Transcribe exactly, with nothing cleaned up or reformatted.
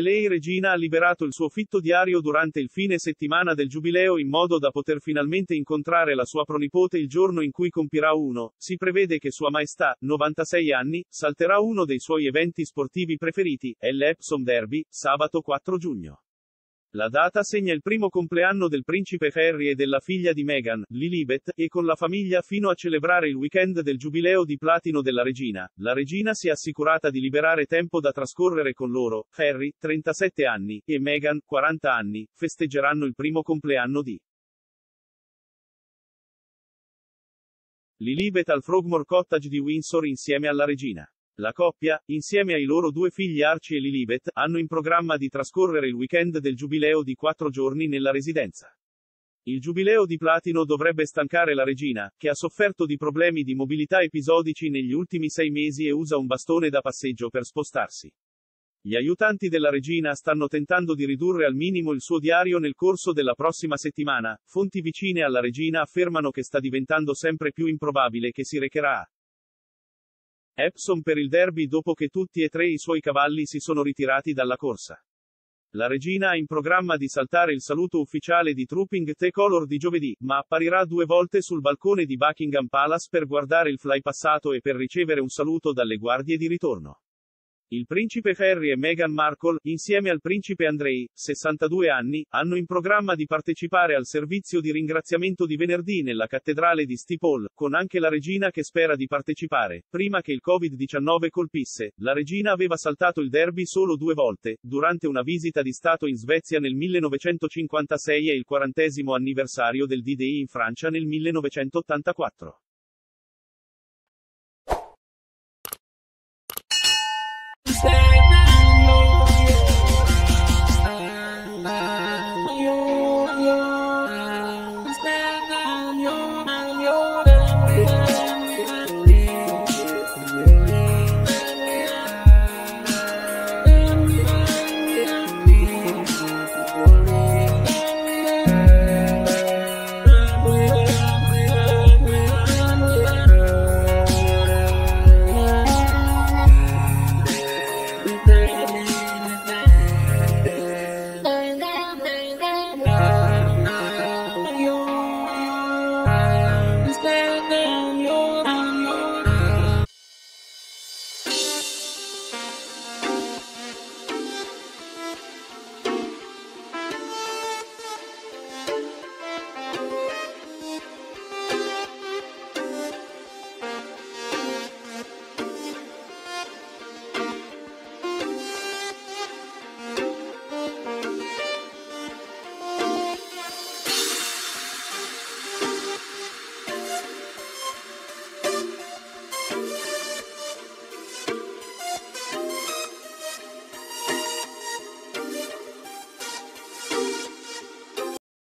Lei regina ha liberato il suo fitto diario durante il fine settimana del Giubileo in modo da poter finalmente incontrare la sua pronipote il giorno in cui compirà uno. Si prevede che Sua Maestà, novantasei anni, salterà uno dei suoi eventi sportivi preferiti, l'Epsom Derby, sabato quattro giugno. La data segna il primo compleanno del principe Harry e della figlia di Meghan, Lilibet, e con la famiglia fino a celebrare il weekend del giubileo di platino della regina. La regina si è assicurata di liberare tempo da trascorrere con loro. Harry, trentasette anni, e Meghan, quaranta anni, festeggeranno il primo compleanno di Lilibet al Frogmore Cottage di Windsor insieme alla regina. La coppia, insieme ai loro due figli Archie e Lilibet, hanno in programma di trascorrere il weekend del giubileo di quattro giorni nella residenza. Il giubileo di platino dovrebbe stancare la regina, che ha sofferto di problemi di mobilità episodici negli ultimi sei mesi e usa un bastone da passeggio per spostarsi. Gli aiutanti della regina stanno tentando di ridurre al minimo il suo diario nel corso della prossima settimana. Fonti vicine alla regina affermano che sta diventando sempre più improbabile che si recherà a Epsom per il derby dopo che tutti e tre i suoi cavalli si sono ritirati dalla corsa. La regina ha in programma di saltare il saluto ufficiale di Trooping The Color di giovedì, ma apparirà due volte sul balcone di Buckingham Palace per guardare il fly passato e per ricevere un saluto dalle guardie di ritorno. Il principe Harry e Meghan Markle, insieme al principe Andrei, sessantadue anni, hanno in programma di partecipare al servizio di ringraziamento di venerdì nella cattedrale di St Paul, con anche la regina che spera di partecipare. Prima che il Covid diciannove colpisse, la regina aveva saltato il derby solo due volte, durante una visita di Stato in Svezia nel millenovecentocinquantasei e il quarantesimo anniversario del D-Day in Francia nel millenovecentottantaquattro.